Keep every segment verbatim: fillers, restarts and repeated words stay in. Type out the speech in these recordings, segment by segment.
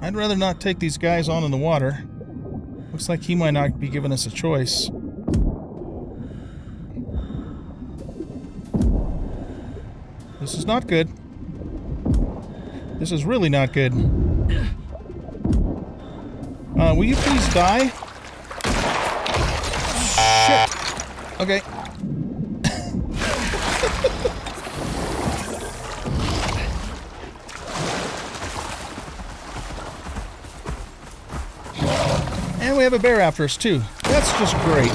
I'd rather not take these guys on in the water. Looks like he might not be giving us a choice. This is not good. This is really not good. Uh, will you please die? Shit. Okay. And we have a bear after us, too. That's just great.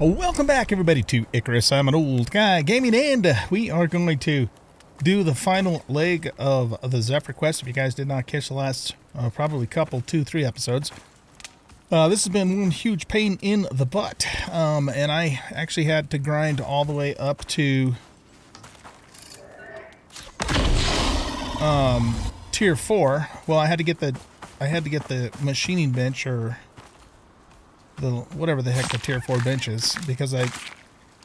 Welcome back, everybody, to Icarus. I'm an old guy gaming, and we are going to do the final leg of the Zephyr quest. If you guys did not catch the last uh, probably couple, two, three episodes, uh, this has been one huge pain in the butt. Um, and I actually had to grind all the way up to um, tier four. Well, I had to get the I had to get the machining bench, or the whatever the heck the tier four bench is, because I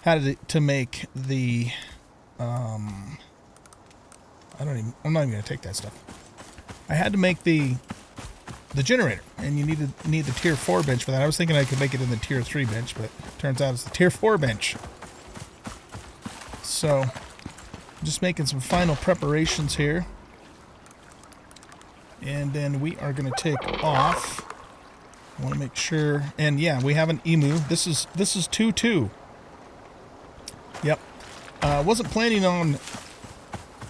had to make the um, I don't even I'm not even gonna take that stuff. I had to make the the generator, and you need to need the tier four bench for that. I was thinking I could make it in the tier three bench, but it turns out it's the tier four bench. So I'm just making some final preparations here, and then we are gonna take off. I want to make sure, and yeah, we have an emu. This is this is two two. Yep, I uh, wasn't planning on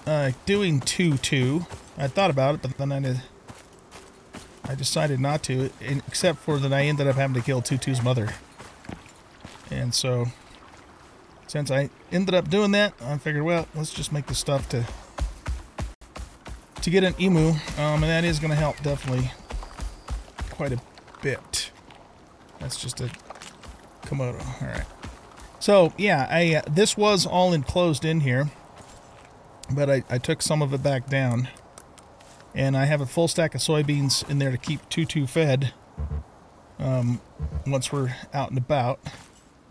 uh, doing two two. I thought about it, but then I did, I decided not to, except for that I ended up having to kill two two's mother. And so, since I ended up doing that, I figured, well, let's just make the stuff to to get an emu, um, and that is going to help definitely quite a bit. bit. That's just a Komodo. All right. So yeah, I uh, this was all enclosed in here, but I, I took some of it back down, and I have a full stack of soybeans in there to keep Tutu fed um, once we're out and about.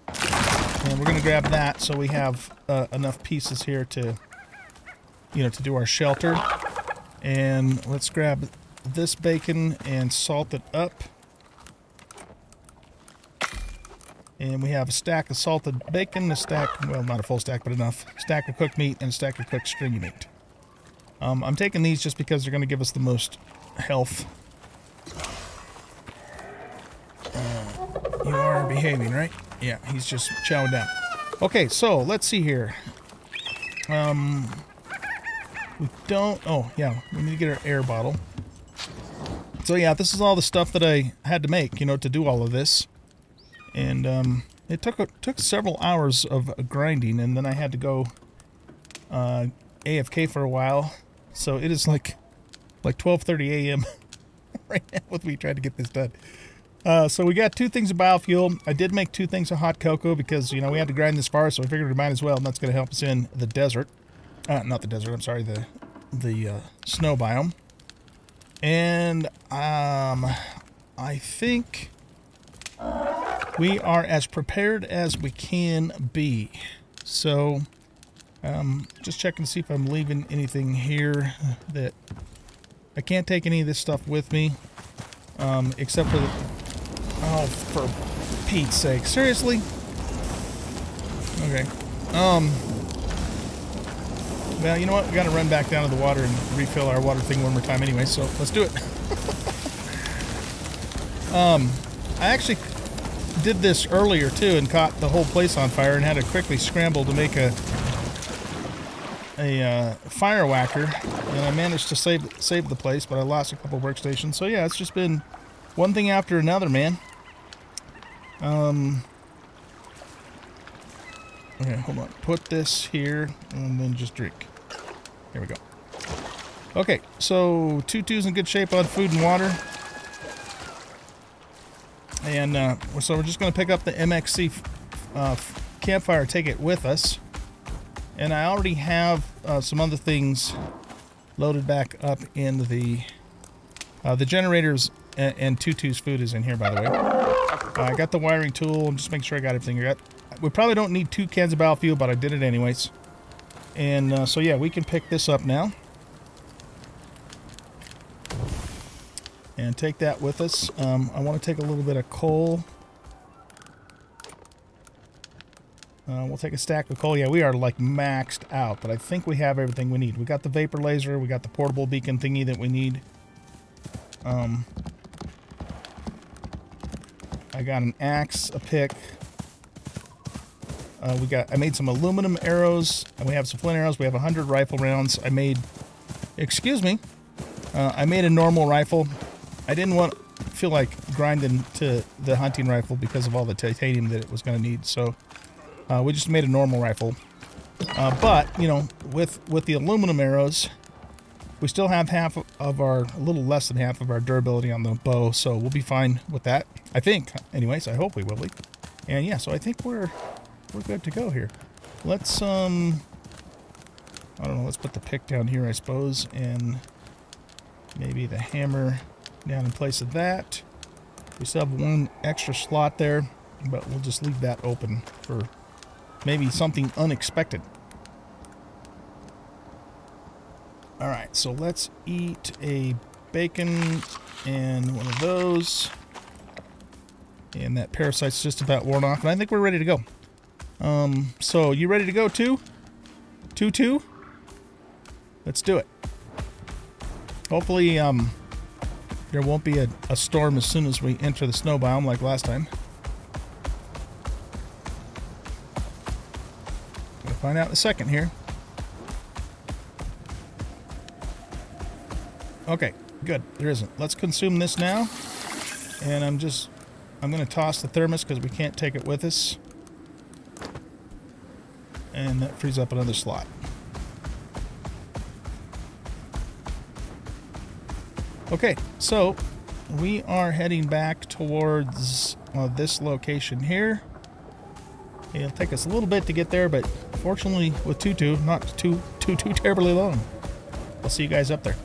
And we're gonna grab that so we have uh, enough pieces here to, you know, to do our shelter. And let's grab this bacon and salt it up. And we have a stack of salted bacon, a stack, well, not a full stack, but enough, a stack of cooked meat, and a stack of cooked stringy meat. Um, I'm taking these just because they're going to give us the most health. Uh, you are behaving, right? Yeah, he's just chowing down. Okay, so let's see here. Um, we don't, oh, yeah, we need to get our air bottle. So, yeah, this is all the stuff that I had to make, you know, to do all of this. And um, it took took several hours of grinding, and then I had to go uh, A F K for a while. So it is like like twelve thirty a m right now with me trying to get this done. Uh, so we got two things of biofuel. I did make two things of hot cocoa because, you know, we had to grind this far, so I figured we might as well, and that's going to help us in the desert. Uh, not the desert. I'm sorry, the the uh, snow biome. And um, I think we are as prepared as we can be. So, um, just checking to see if I'm leaving anything here that I can't take any of this stuff with me, um, except for the, oh, for Pete's sake, seriously? Okay. Um, well, you know what? We got to run back down to the water and refill our water thing one more time anyway, so let's do it. um, I actually did this earlier too and caught the whole place on fire and had to quickly scramble to make a a uh, fire whacker, and I managed to save save the place, but I lost a couple workstations. So yeah, it's just been one thing after another, man. Um, okay, hold on. Put this here and then just drink. Here we go. Okay, so Tutu's in good shape on food and water. And uh, so we're just going to pick up the M X C uh, campfire, take it with us. And I already have uh, some other things loaded back up in the uh, the generators, and, and Tutu's food is in here, by the way. Uh, I got the wiring tool. I'm just making sure I got everything. I got We probably don't need two cans of biofuel, but I did it anyways. And uh, so yeah, we can pick this up now. And take that with us. Um, I want to take a little bit of coal. Uh, we'll take a stack of coal. Yeah, we are like maxed out, but I think we have everything we need. We got the vapor laser. We got the portable beacon thingy that we need. Um, I got an axe, a pick. Uh, we got. I made some aluminum arrows, and we have some flint arrows. We have one hundred rifle rounds. I made. Excuse me. Uh, I made a normal rifle. I didn't want feel like grinding to the hunting rifle because of all the titanium that it was going to need. So uh, we just made a normal rifle. Uh, but you know, with with the aluminum arrows, we still have half of our, a little less than half of our durability on the bow. So we'll be fine with that, I think. Anyways, I hope we will be. And yeah, so I think we're. We're good to go here. Let's, um, I don't know, let's put the pick down here, I suppose, and maybe the hammer down in place of that. We still have one extra slot there, but we'll just leave that open for maybe something unexpected. All right, so let's eat a bacon and one of those. And that parasite's just about worn off, and I think we're ready to go. Um, so you ready to go too? Two, two? Let's do it. Hopefully, um, there won't be a, a storm as soon as we enter the snow biome like last time. We'll find out in a second here. Okay, good. There isn't. Let's consume this now. And I'm just, I'm going to toss the thermos because we can't take it with us. And that frees up another slot. Okay, so we are heading back towards uh, this location here. It'll take us a little bit to get there, but fortunately with Tutu, not too too too terribly long. I'll see you guys up there.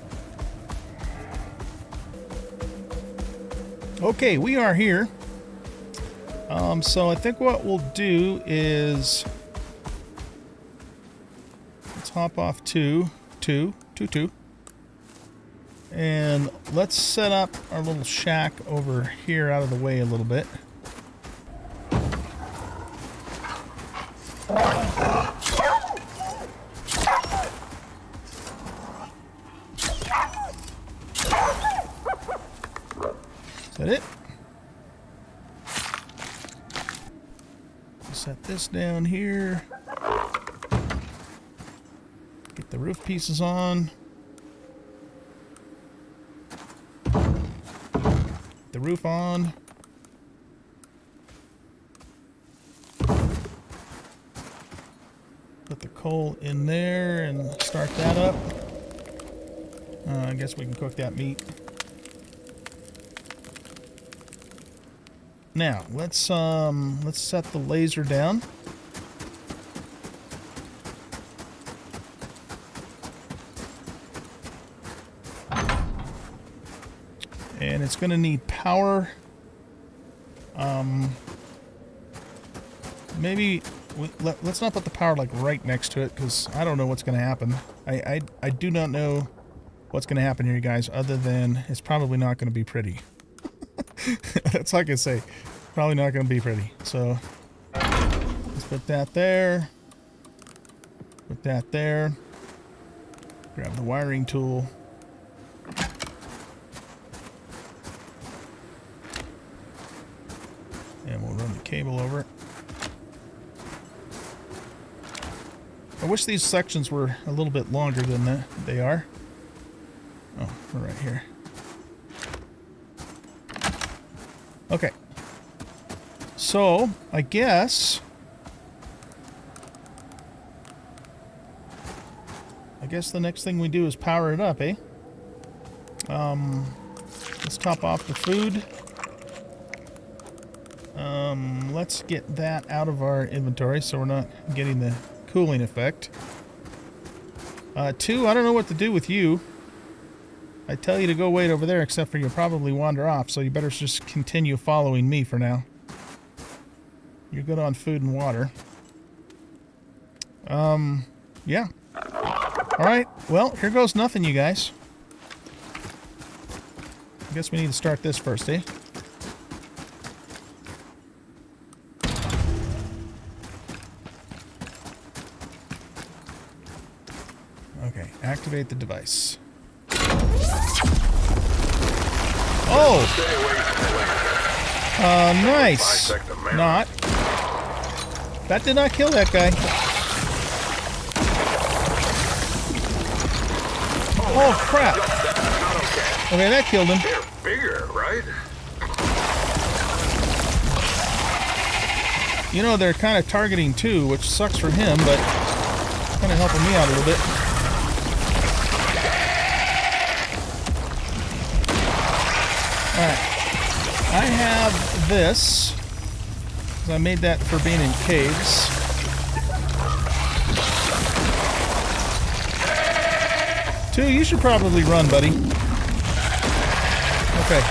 Okay, we are here. Um, so I think what we'll do is hop off two, two, two, two, and let's set up our little shack over here out of the way a little bit. Is that it? Set this down here. The roof piece is on. The roof on. Put the coal in there and start that up. Uh, I guess we can cook that meat. Now let's um let's set the laser down. And it's going to need power. Um, maybe we, let, let's not put the power like right next to it, because I don't know what's going to happen. I, I I do not know what's going to happen here, you guys. Other than it's probably not going to be pretty. That's all I can say. Probably not going to be pretty. So let's put that there. Put that there. Grab the wiring tool. And we'll run the cable over. I wish these sections were a little bit longer than the, they are. Oh, we're right here. Okay. So, I guess... I guess the next thing we do is power it up, eh? Um, let's top off the food. Um, let's get that out of our inventory so we're not getting the cooling effect. Uh, two, I don't know what to do with you. I tell you to go wait over there, except for you'll probably wander off, so you better just continue following me for now. You're good on food and water. Um, yeah. Alright, well, here goes nothing, you guys. I guess we need to start this first, eh? Okay, activate the device. Oh! Uh, nice! Not. That did not kill that guy. Oh, crap! Okay, that killed him. They're bigger, right? You know, they're kind of targeting too, which sucks for him, but it's kind of helping me out a little bit. Alright. I have this. I made that for being in caves. Two, you should probably run, buddy. Okay.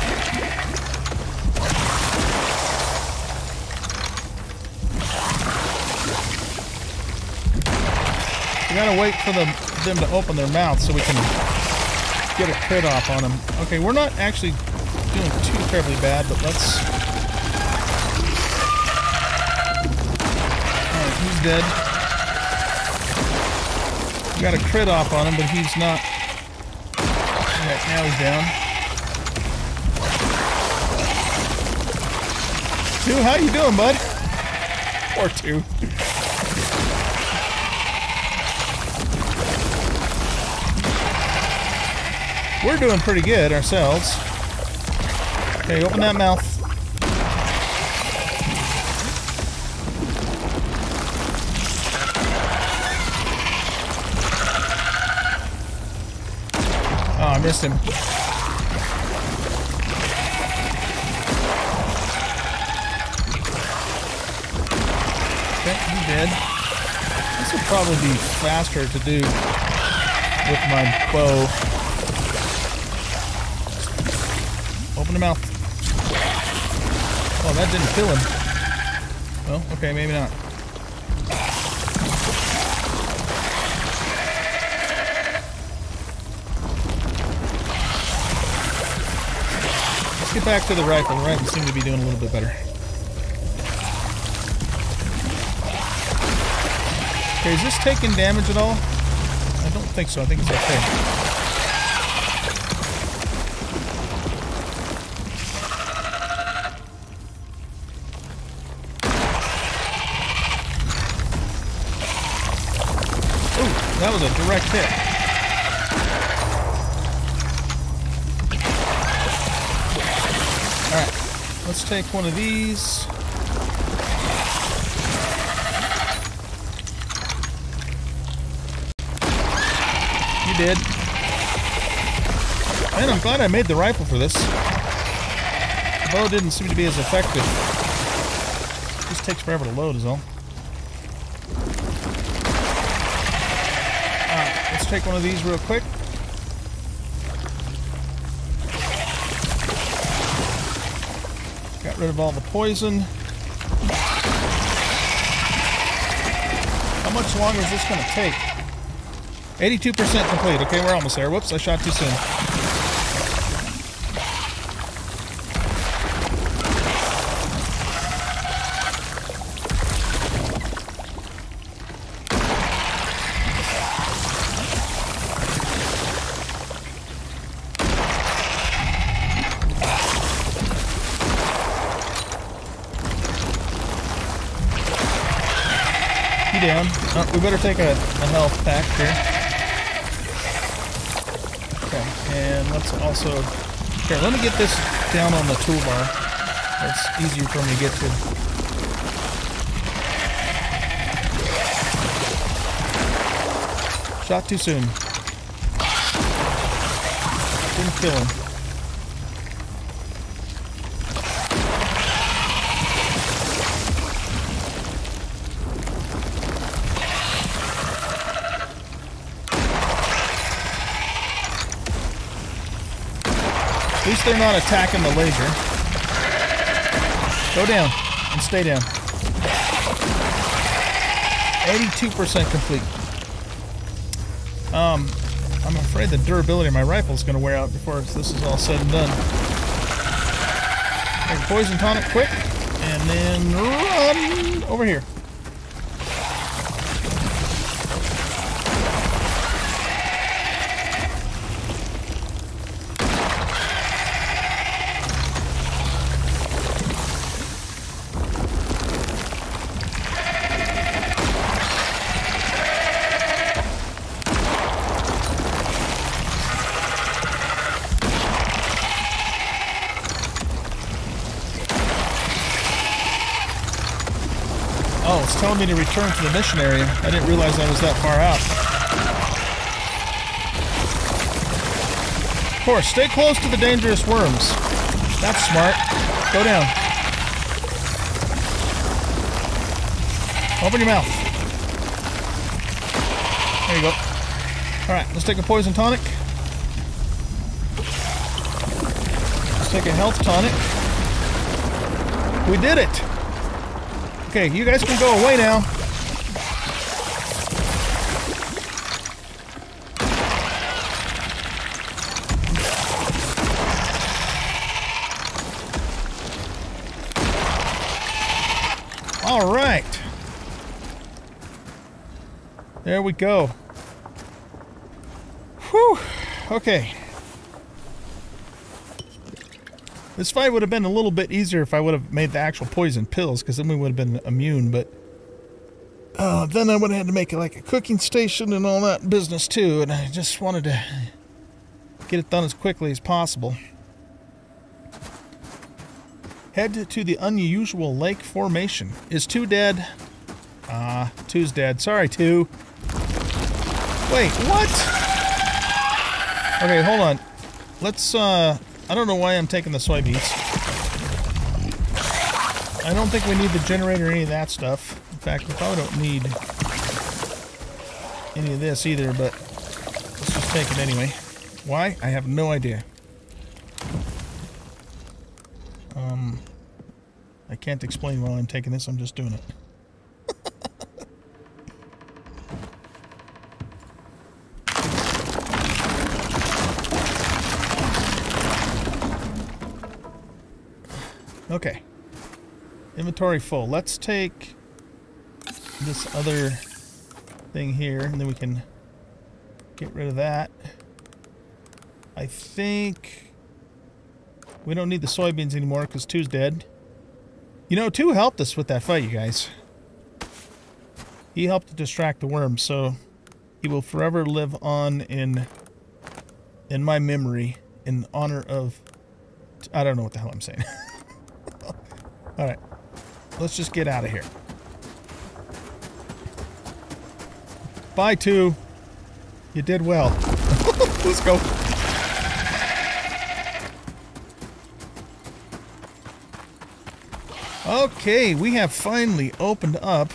We gotta wait for them, them to open their mouth so we can get a crit off on them. Okay, we're not actually doing too terribly bad, but let's... Alright, he's dead. We got a crit off on him, but he's not... Alright, now he's down. Two, how you doing, bud? Or two. We're doing pretty good ourselves. Okay, open that mouth. Oh, I missed him. Okay, he did. This will probably be faster to do with my bow. Open the mouth. Oh, that didn't kill him. Well, okay, maybe not. Let's get back to the rifle. The rifle seems to be doing a little bit better. Okay, is this taking damage at all? I don't think so. I think it's okay. That was a direct hit. Alright, let's take one of these. You did. Man, I'm glad I made the rifle for this. The bow didn't seem to be as effective. It just takes forever to load is all. Take one of these real quick. Got rid of all the poison. How much longer is this going to take? eighty-two percent complete. Okay, we're almost there. Whoops, I shot too soon. Down. Oh, we better take a, a health pack here. Okay, and let's also... Here, let me get this down on the toolbar. That's easier for me to get to. Shot too soon. Didn't kill him. At least they're not attacking the laser. Go down and stay down. eighty-two percent complete. Um, I'm afraid the durability of my rifle is going to wear out before this is all said and done. Make a poison tonic quick, and then run over here. Telling me to return to the mission area. I didn't realize I was that far out. Of course, stay close to the dangerous worms. That's smart. Go down. Open your mouth. There you go. Alright, let's take a poison tonic. Let's take a health tonic. We did it! Okay, you guys can go away now. All right. There we go. Whew. Okay. This fight would have been a little bit easier if I would have made the actual poison pills, because then we would have been immune, but... Uh, then I would have had to make it like a cooking station and all that business, too, and I just wanted to get it done as quickly as possible. Head to the unusual lake formation. Is two dead? Ah, uh, two's dead. Sorry, two. Wait, what? Okay, hold on. Let's, uh... I don't know why I'm taking the soybeans. I don't think we need the generator or any of that stuff. In fact, we probably don't need any of this either, but let's just take it anyway. Why? I have no idea. Um, I can't explain why I'm taking this. I'm just doing it. Okay, inventory full. Let's take this other thing here, and then we can get rid of that. I think we don't need the soybeans anymore because two's dead. You know, two helped us with that fight, you guys. He helped to distract the worm, so he will forever live on in in my memory in honor of... I don't know what the hell I'm saying. Alright, let's just get out of here. Bye, two. You did well. Let's go. Okay, we have finally opened up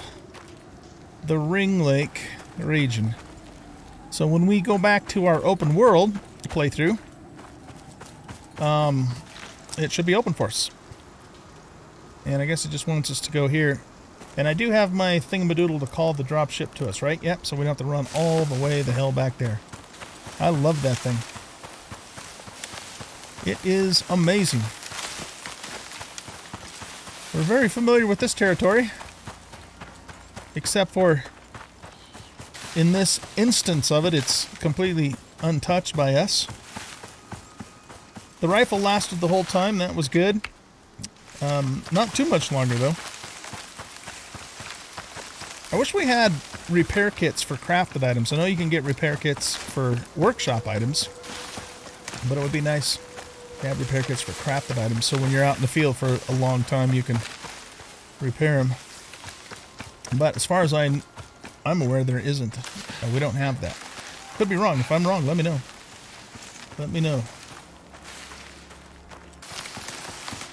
the Ring Lake region. So when we go back to our open world playthrough, um, it should be open for us. And I guess it just wants us to go here. And I do have my thingamadoodle to call the dropship to us, right? Yep, so we don't have to run all the way the hell back there. I love that thing. It is amazing. We're very familiar with this territory. Except for in this instance of it, it's completely untouched by us. The rifle lasted the whole time. That was good. Um, not too much longer, though. I wish we had repair kits for crafted items. I know you can get repair kits for workshop items, but it would be nice to have repair kits for crafted items, so when you're out in the field for a long time, you can repair them. But as far as I, I'm aware, there isn't. We don't have that. Could be wrong. If I'm wrong, let me know. Let me know.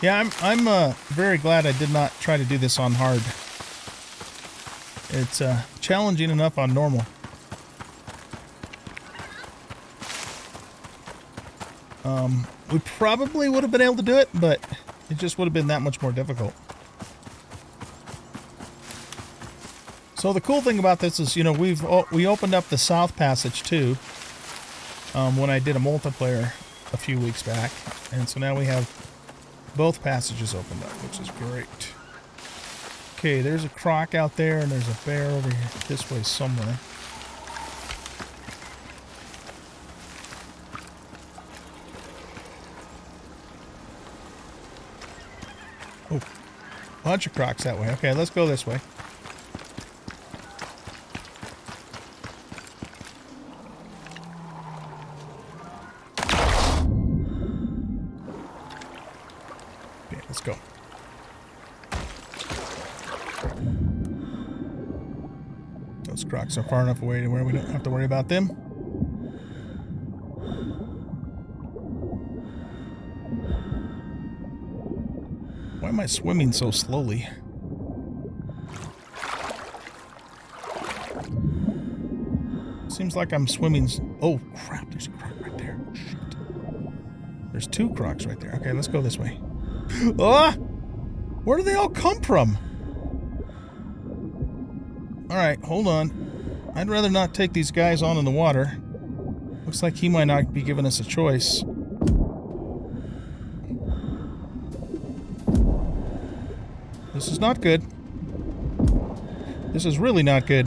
Yeah, I'm, I'm uh, very glad I did not try to do this on hard. It's uh, challenging enough on normal. Um, we probably would have been able to do it, but it just would have been that much more difficult. So the cool thing about this is, you know, we've oh, we opened up the South Passage too um, when I did a multiplayer a few weeks back, and so now we have both passages opened up, which is great. Okay, there's a croc out there, and there's a bear over here this way somewhere. Oh, bunch of crocs that way. Okay, let's go this way. Okay, let's go. Those crocs are far enough away to where we don't have to worry about them. Why am I swimming so slowly? Seems like I'm swimming. Oh crap, there's a croc right there. Shit. There's two crocs right there. Okay, let's go this way. Ah! Where do they all come from? Alright, hold on. I'd rather not take these guys on in the water. Looks like he might not be giving us a choice. This is not good. This is really not good.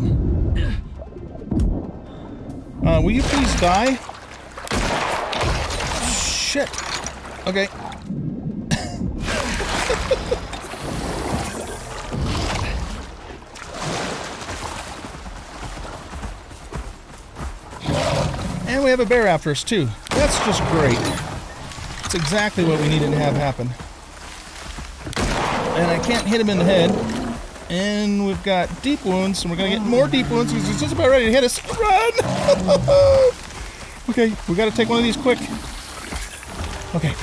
Uh, will you please die? Shit. Okay. And we have a bear after us, too. That's just great. That's exactly what we needed to have happen. And I can't hit him in the head. And we've got deep wounds, and we're going to get more deep wounds because he's just about ready to hit us. Run! Okay, we got to take one of these quick. Okay.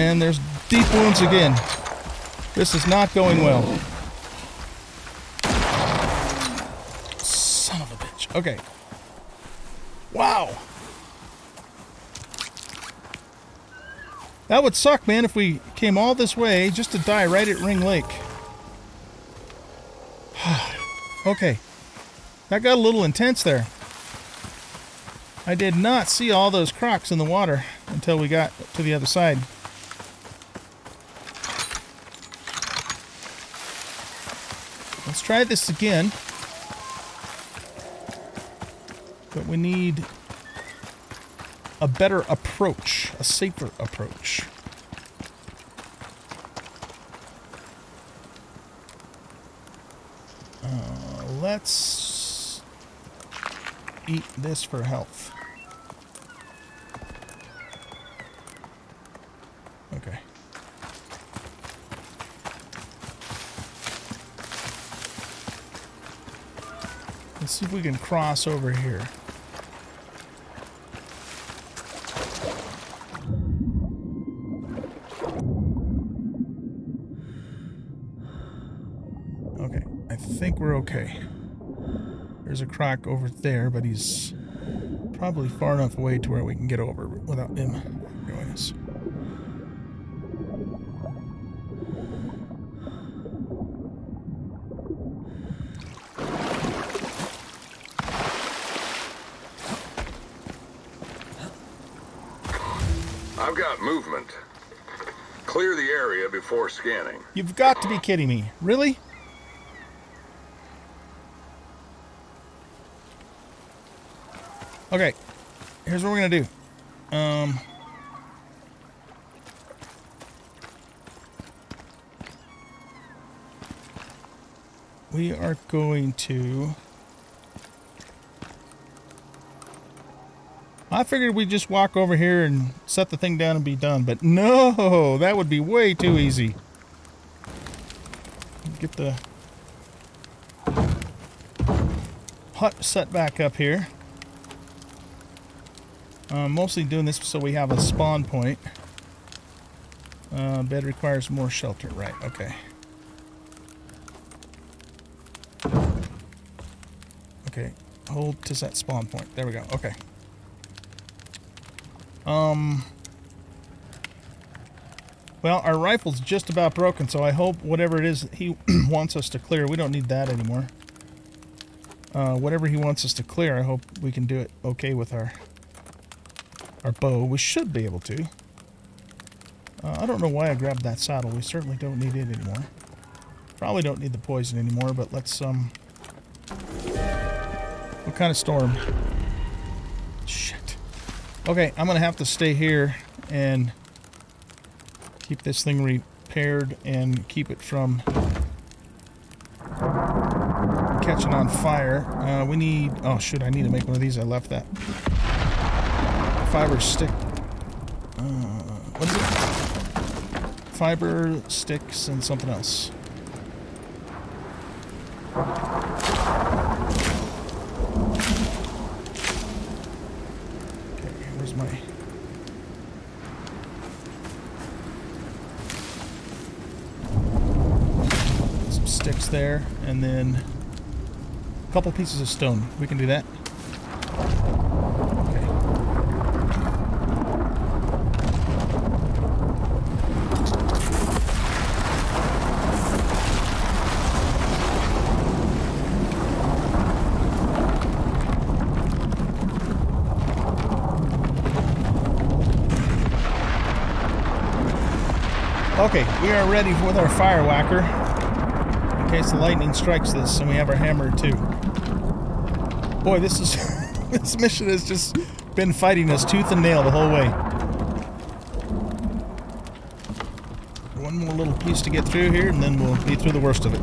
And there's deep wounds again. This is not going well. Son of a bitch. Okay. Wow! That would suck, man, if we came all this way just to die right at Ring Lake. Okay. That got a little intense there. I did not see all those crocs in the water until we got to the other side. Let's try this again. But we need a better approach, a safer approach. Uh, let's eat this for health. Okay. Let's see if we can cross over here. We're okay. There's a croc over there, but he's probably far enough away to where we can get over without him doing us. I've got movement. Clear the area before scanning. You've got to be kidding me. Really? Okay, here's what we're gonna do. Um, we are going to... I figured we'd just walk over here and set the thing down and be done, but no, that would be way too easy. Get the hut set back up here. I'm mostly doing this so we have a spawn point. Uh, bed requires more shelter. Right, okay. Okay, hold to set spawn point. There we go, okay. Um, Well, our rifle's just about broken, so I hope whatever it is that he wants us to clear, we don't need that anymore. Uh, whatever he wants us to clear, I hope we can do it okay with our our bow. We should be able to. Uh, I don't know why I grabbed that saddle. We certainly don't need it anymore. Probably don't need the poison anymore, but let's... um. What kind of storm? Shit. Okay, I'm going to have to stay here and keep this thing repaired and keep it from catching on fire. Uh, we need... Oh, shoot, I need to make one of these. I left that. Fiber stick. Uh, what is it? Fiber sticks and something else. There, and then a couple pieces of stone. We can do that. Okay, okay, we are ready with our fire whacker. In case the lightning strikes this, and we have our hammer too. Boy, this is this mission has just been fighting us tooth and nail the whole way. One more little piece to get through here, and then we'll be through the worst of it.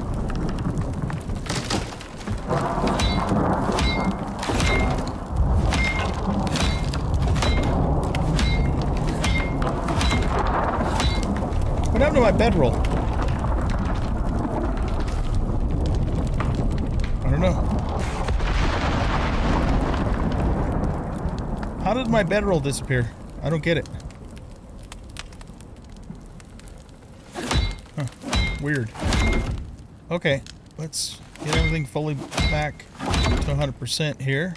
What happened to my bedroll? How did my bedroll disappear? I don't get it. Huh. Weird. Okay, let's get everything fully back to one hundred percent here.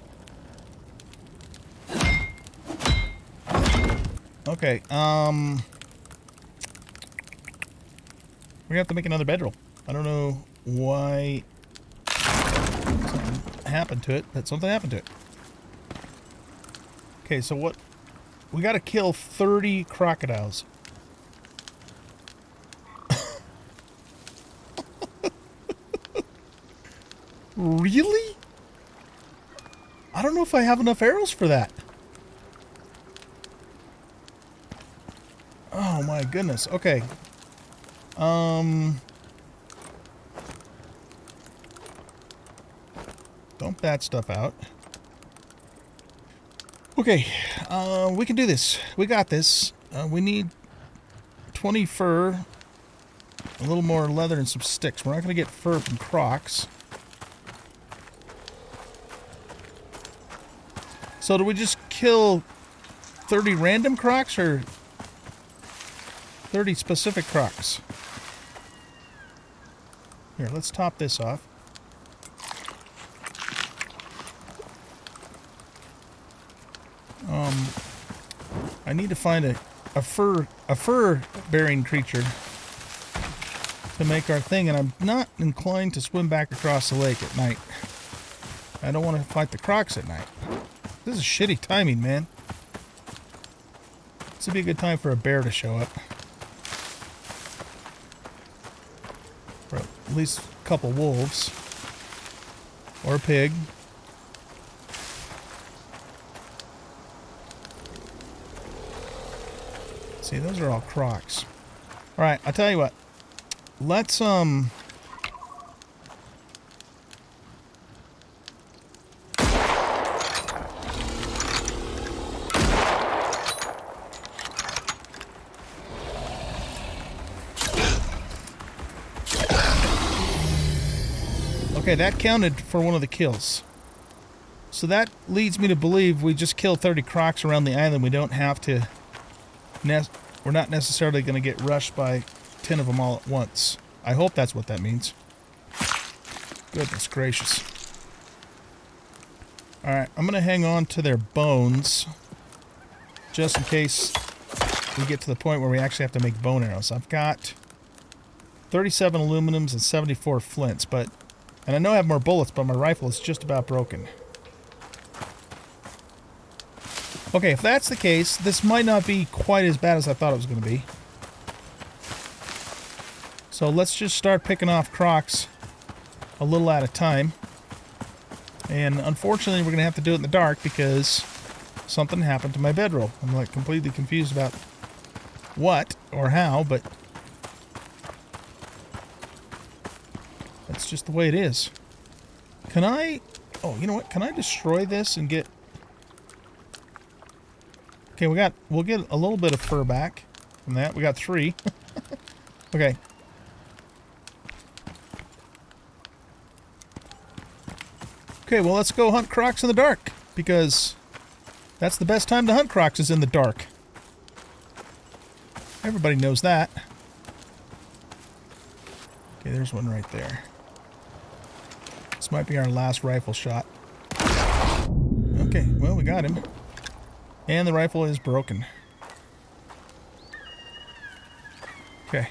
Okay, um... we're gonna have to make another bedroll. I don't know why something happened to it, but something happened to it. Okay, so what... we gotta kill thirty crocodiles. Really? I don't know if I have enough arrows for that. Oh my goodness, okay. Um... Dump that stuff out. Okay, uh, we can do this. We got this. Uh, we need twenty fur, a little more leather, and some sticks. We're not going to get fur from crocs. So do we just kill thirty random crocs or thirty specific crocs? Here, let's top this off. Um, I need to find a, a fur a fur-bearing creature to make our thing, and I'm not inclined to swim back across the lake at night. I don't want to fight the crocs at night. This is shitty timing, man. This would be a good time for a bear to show up. Or at least a couple wolves. Or a pig. See, those are all crocs. All right, I'll tell you what. Let's, um... okay, that counted for one of the kills. So that leads me to believe we just kill thirty crocs around the island. We don't have to... we're not necessarily going to get rushed by ten of them all at once. I hope that's what that means. Goodness gracious. Alright, I'm going to hang on to their bones. Just in case we get to the point where we actually have to make bone arrows. I've got thirty-seven aluminums and seventy-four flints, but, and I know I have more bullets, but my rifle is just about broken. Okay, if that's the case, this might not be quite as bad as I thought it was going to be. So let's just start picking off crocs a little at a time. And unfortunately, we're going to have to do it in the dark because something happened to my bedroll. I'm like completely confused about what or how, but that's just the way it is. Can I... Oh, you know what? Can I destroy this and get... Okay, we got, we'll get a little bit of fur back from that. We got three. Okay. Okay, well, let's go hunt crocs in the dark, because that's the best time to hunt crocs is in the dark. Everybody knows that. Okay, there's one right there. This might be our last rifle shot. Okay, well, we got him. And the rifle is broken. Okay.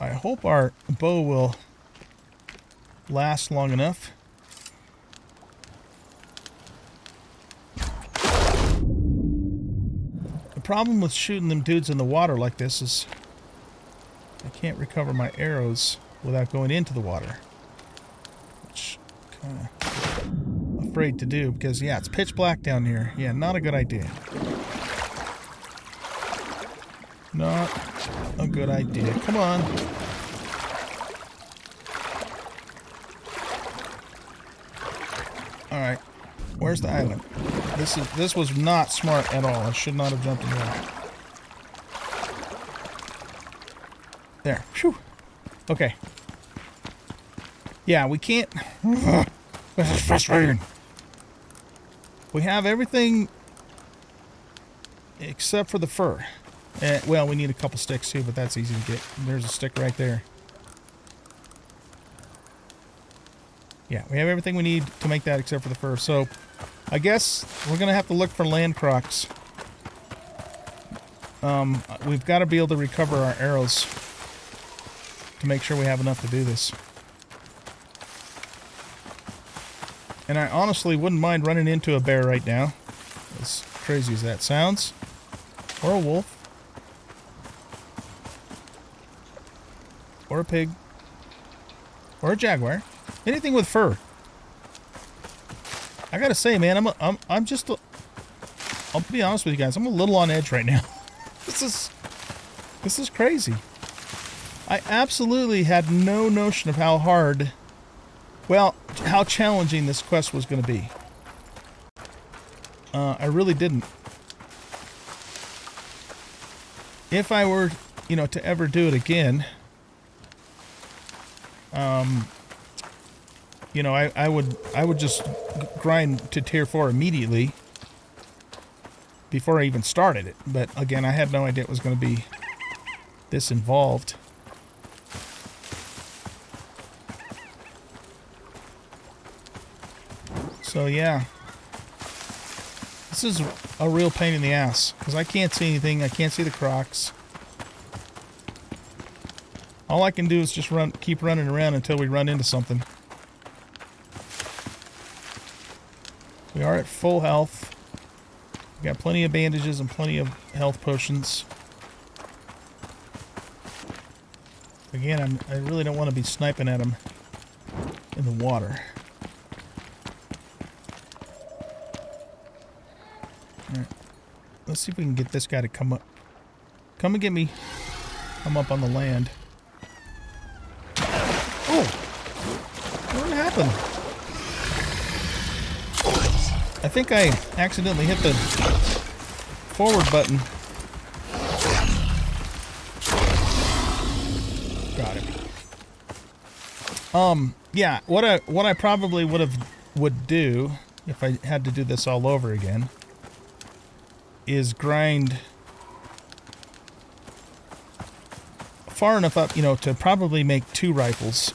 I hope our bow will last long enough. The problem with shooting them dudes in the water like this is I can't recover my arrows without going into the water. Which kind of... afraid to do because, yeah, it's pitch black down here. Yeah, not a good idea. Not a good idea. Come on. Alright. Where's the island? This is this was not smart at all. I should not have jumped in there. There. Phew. Okay. Yeah, we can't... This is frustrating. We have everything except for the fur. Eh, well, we need a couple sticks too, but that's easy to get. There's a stick right there. Yeah, we have everything we need to make that except for the fur. So I guess we're going to have to look for land crocs. Um, we've got to be able to recover our arrows to make sure we have enough to do this. And I honestly wouldn't mind running into a bear right now, as crazy as that sounds, or a wolf, or a pig, or a jaguar, anything with fur. I gotta say, man, I'm a, I'm I'm just a, I'll be honest with you guys, I'm a little on edge right now. This is this is crazy. I absolutely had no notion of how hard. Well, how challenging this quest was going to be. Uh, I really didn't. If I were, you know, to ever do it again, um, you know, I, I would I would just grind to tier four immediately before I even started it. But again, I had no idea it was going to be this involved. So yeah, this is a real pain in the ass because I can't see anything. I can't see the crocs. All I can do is just run, keep running around until we run into something. We are at full health. We got plenty of bandages and plenty of health potions. Again, I'm, I really don't want to be sniping at them in the water. Let's see if we can get this guy to come up. Come and get me. I'm up on the land. Oh! What happened? I think I accidentally hit the forward button. Got it. Um, yeah, what I what I probably would have would do if I had to do this all over again. Is grind far enough up, you know, to probably make two rifles.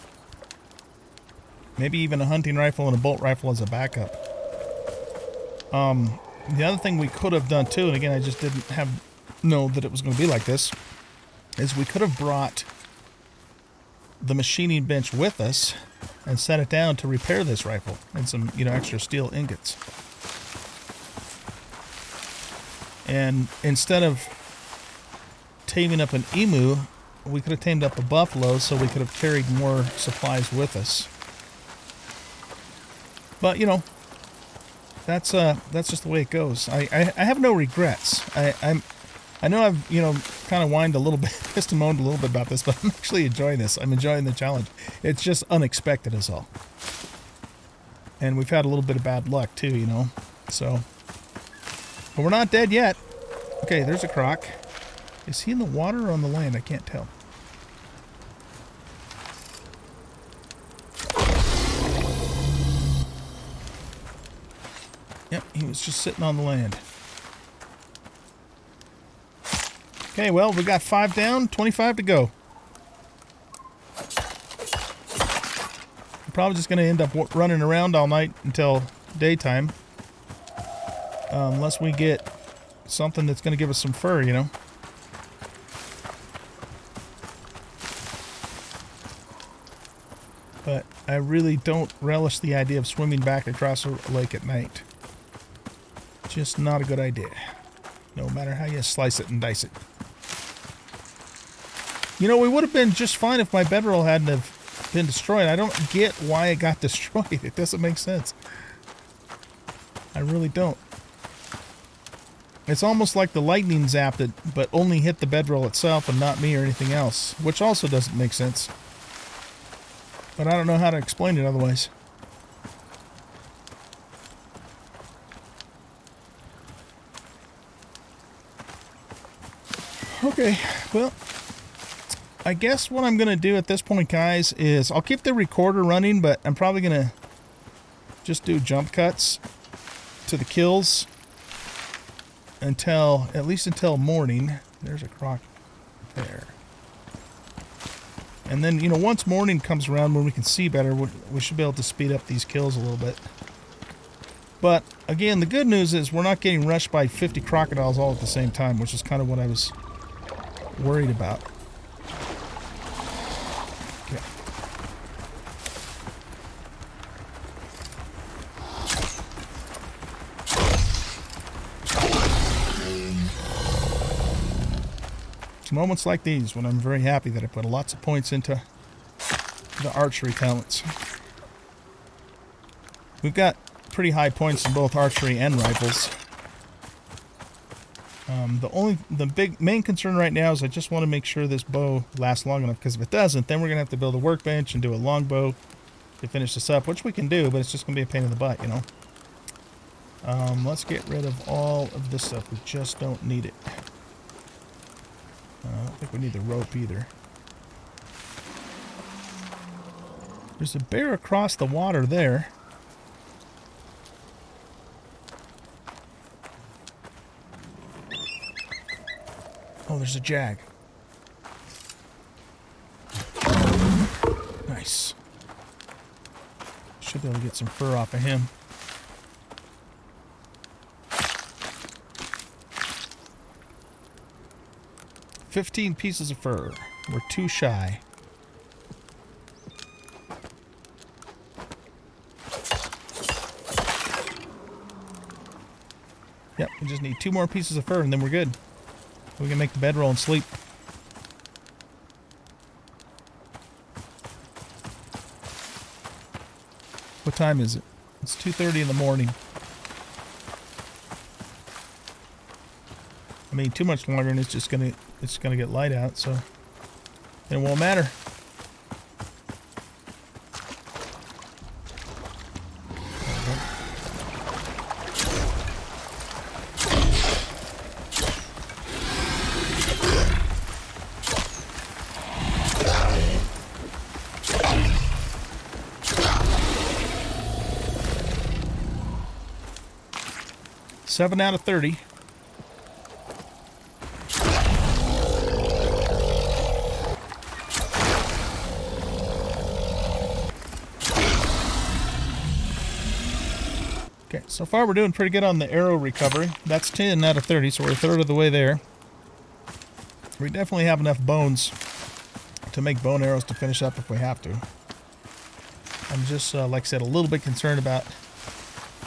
Maybe even a hunting rifle and a bolt rifle as a backup. Um, The other thing we could have done too, and again I just didn't have know that it was going to be like this, is we could have brought the machining bench with us and set it down to repair this rifle and some, you know, extra steel ingots. And instead of taming up an emu, we could have tamed up a buffalo, so we could have carried more supplies with us. But, you know, that's uh, that's just the way it goes. I, I, I have no regrets. I, I'm, I know I've, you know, kind of whined a little bit, pissed and moaned a little bit about this, but I'm actually enjoying this. I'm enjoying the challenge. It's just unexpected is all. And we've had a little bit of bad luck, too, you know. So, but we're not dead yet. Okay, there's a croc. Is he in the water or on the land? I can't tell. Yep, he was just sitting on the land. Okay, well, we got five down, twenty-five to go. I'm probably just going to end up running around all night until daytime. Uh, unless we get something that's going to give us some fur, you know. But I really don't relish the idea of swimming back across a lake at night. Just not a good idea. No matter how you slice it and dice it. You know, we would have been just fine if my bedroll hadn't have been destroyed. I don't get why it got destroyed. It doesn't make sense. I really don't. It's almost like the lightning zapped it, but only hit the bedroll itself and not me or anything else. Which also doesn't make sense. But I don't know how to explain it otherwise. Okay, well, I guess what I'm going to do at this point, guys, is I'll keep the recorder running, but I'm probably going to just do jump cuts to the kills until, at least until morning. There's a croc there. And then, you know, once morning comes around when we can see better, we should be able to speed up these kills a little bit. But, again, the good news is we're not getting rushed by fifty crocodiles all at the same time, which is kind of what I was worried about. Okay. It's moments like these when I'm very happy that I put lots of points into the archery talents. We've got pretty high points in both archery and rifles. Um, the only, the big main concern right now is I just want to make sure this bow lasts long enough, because if it doesn't, then we're going to have to build a workbench and do a longbow to finish this up, which we can do, but it's just going to be a pain in the butt, you know. Um, let's get rid of all of this stuff. We just don't need it. Uh, I don't think we need the rope either. There's a bear across the water there. Oh, there's a jag. Nice. Should be able to get some fur off of him. Fifteen pieces of fur. We're too shy. Yep, we just need two more pieces of fur and then we're good. We can make the bedroll and sleep. What time is it? It's two thirty in the morning. I mean, too much longer and it's just gonna it's gonna get light out, so it won't matter. Seven out of thirty. Okay, Alright, so far we're doing pretty good on the arrow recovery. That's ten out of thirty, so we're a third of the way there. We definitely have enough bones to make bone arrows to finish up if we have to. I'm just, uh, like I said, a little bit concerned about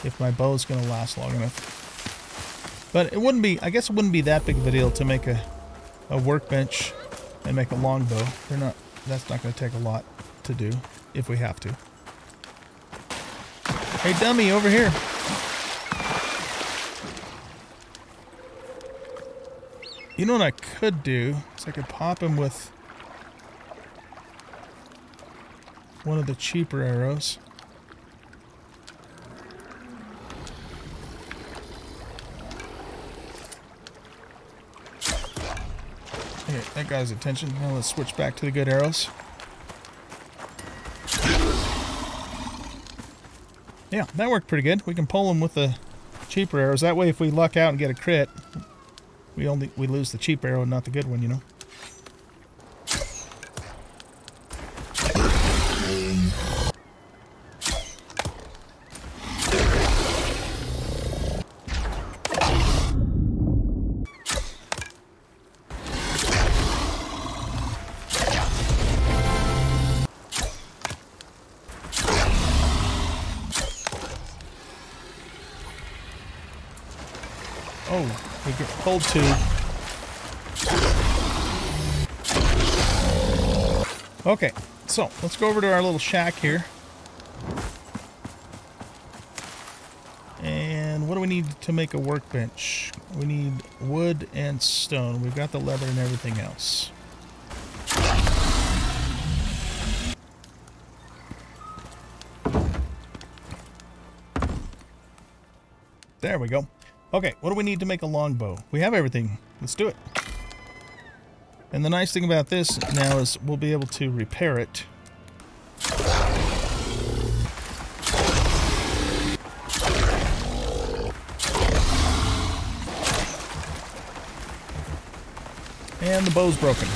if my bow's going to last long enough. But it wouldn't be, I guess it wouldn't be that big of a deal to make a, a workbench and make a longbow. They're not, that's not going to take a lot to do if we have to. Hey, dummy, over here. You know what I could do is I could pop him with one of the cheaper arrows. Here, that got his attention. Now let's switch back to the good arrows. Yeah, that worked pretty good. We can pull them with the cheaper arrows. That way if we luck out and get a crit, we only we lose the cheap arrow and not the good one, you know. Hold two. Okay, so let's go over to our little shack here. And what do we need to make a workbench? We need wood and stone. We've got the leather and everything else. There we go. Okay, what do we need to make a longbow? We have everything. Let's do it. And the nice thing about this now is we'll be able to repair it. And the bow's broken.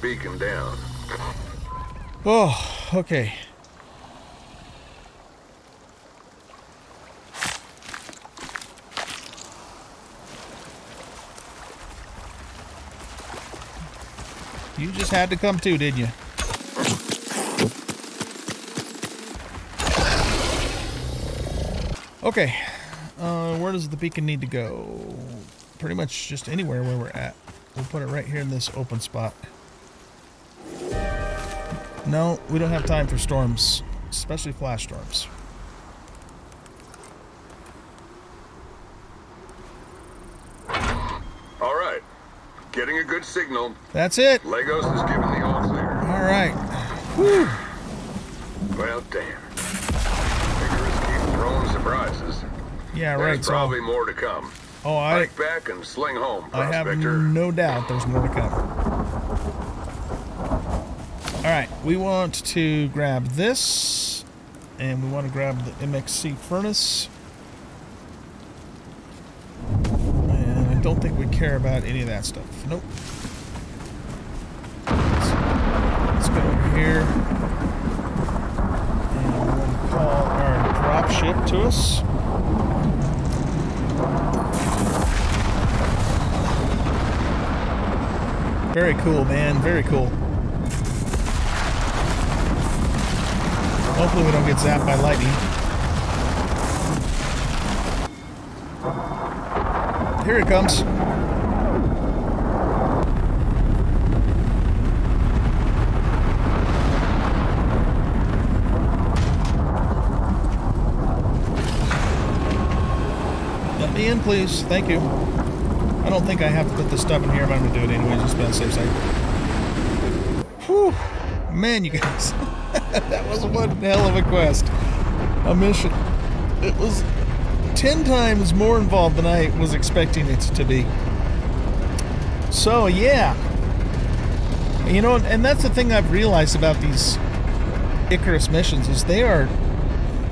Beacon down. Oh, okay. You just had to come too, didn't you? Okay. Uh, where does the beacon need to go? Pretty much just anywhere where we're at. We'll put it right here in this open spot. No, we don't have time for storms, especially flash storms. All right, getting a good signal. That's it. Lagos is giving the all clear. All right. Whew. Well, damn. Icarus keeps throwing surprises. Yeah, right. There's probably so, more to come. Oh, I. Hike back and sling home, Prospector. I have no doubt there's more to come. Alright, we want to grab this, and we want to grab the M X C furnace. And I don't think we care about any of that stuff. Nope. Let's, let's go over here, and we're going to call our drop ship to us. Very cool, man. Very cool. Hopefully we don't get zapped by lightning. Here it comes. Let me in, please. Thank you. I don't think I have to put this stuff in here, but I'm going to do it anyway, just about the same side. Whew. Man, you guys. That was one hell of a quest. A mission. It was ten times more involved than I was expecting it to be. So, yeah. You know, and that's the thing I've realized about these Icarus missions is they are,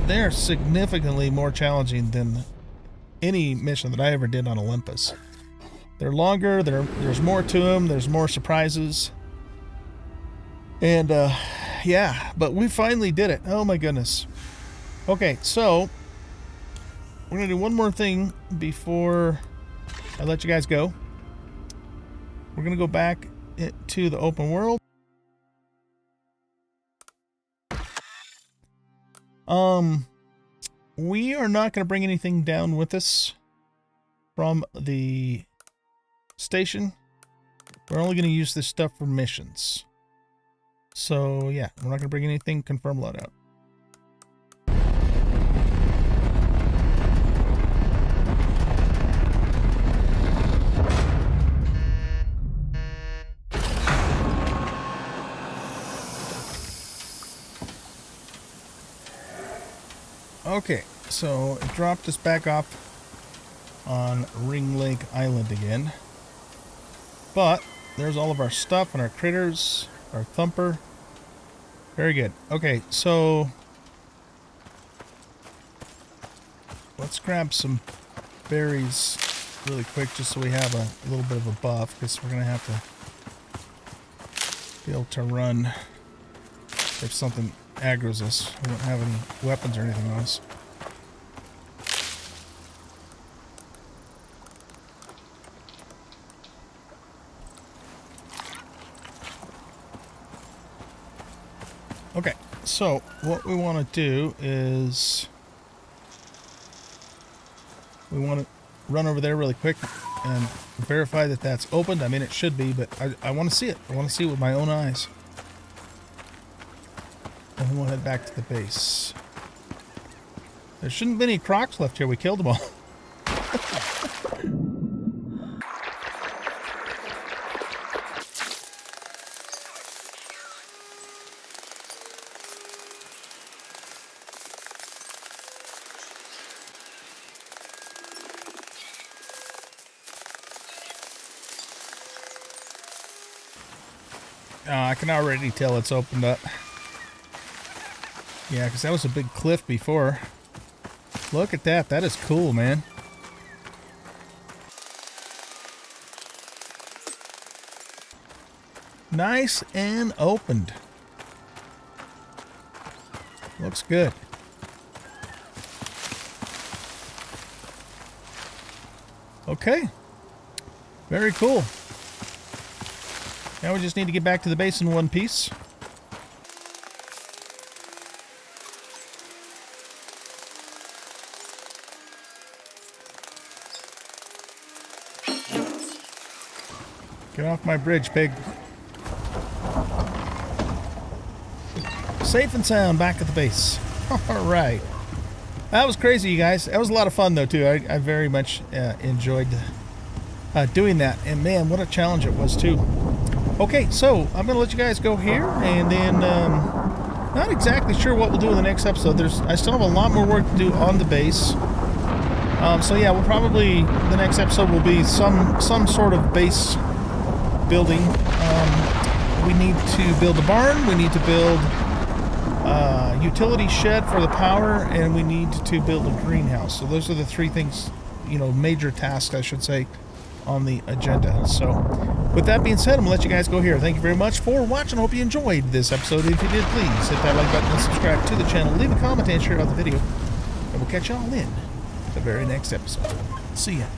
they are significantly more challenging than any mission that I ever did on Olympus. They're longer, they're, there's more to them, there's more surprises. And, uh, yeah, but we finally did it. Oh, my goodness. Okay, so we're going to do one more thing before I let you guys go. We're going to go back to the open world. Um, we are not going to bring anything down with us from the station. We're only going to use this stuff for missions. So yeah, we're not going to bring anything. Confirm loadout. Okay, so it dropped us back off on Ring Lake Island again. But there's all of our stuff and our critters, our thumper. Very good. Okay, so let's grab some berries really quick just so we have a, a little bit of a buff, because we're going to have to be able to run if something aggros us. We don't have any weapons or anything on us. Okay, so what we want to do is we want to run over there really quick and verify that that's opened. I mean, it should be, but I, I want to see it. I want to see it with my own eyes. And we'll head back to the base. There shouldn't be any crocs left here. We killed them all. uh, I can already tell it's opened up. Yeah, because that was a big cliff before. Look at that. That is cool, man. Nice and opened. Looks good. Okay. Very cool. Now we just need to get back to the base in one piece. Get off my bridge, pig. Safe and sound, back at the base. All right. That was crazy, you guys. That was a lot of fun, though, too. I, I very much uh, enjoyed uh, doing that. And, man, what a challenge it was, too. Okay, so I'm going to let you guys go here. And then um, not exactly sure what we'll do in the next episode. There's I still have a lot more work to do on the base. Um, so, yeah, we'll probably... The next episode will be some, some sort of base... building. Um, we need to build a barn, we need to build a utility shed for the power, and we need to build a greenhouse. So those are the three things, you know, major tasks, I should say, on the agenda. So with that being said, I'm going to let you guys go here. Thank you very much for watching. I hope you enjoyed this episode. If you did, please hit that like button and subscribe to the channel. Leave a comment and share out the video. And we'll catch y'all in the very next episode. See ya.